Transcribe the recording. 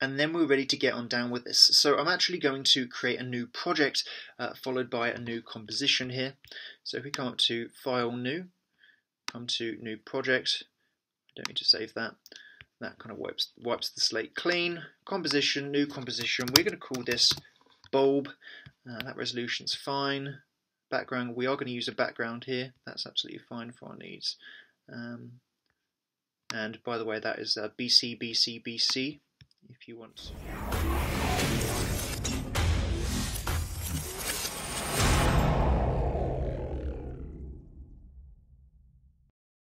and then we're ready to get on down with this. So I'm actually going to create a new project followed by a new composition here. So if we come up to File, New, come to New Project, I don't need to save that. That kind of wipes the slate clean. Composition, new composition. We're going to call this bulb. That resolution's fine. Background, we are going to use a background here. That's absolutely fine for our needs. And by the way, that is BC, BC, BC, if you want to.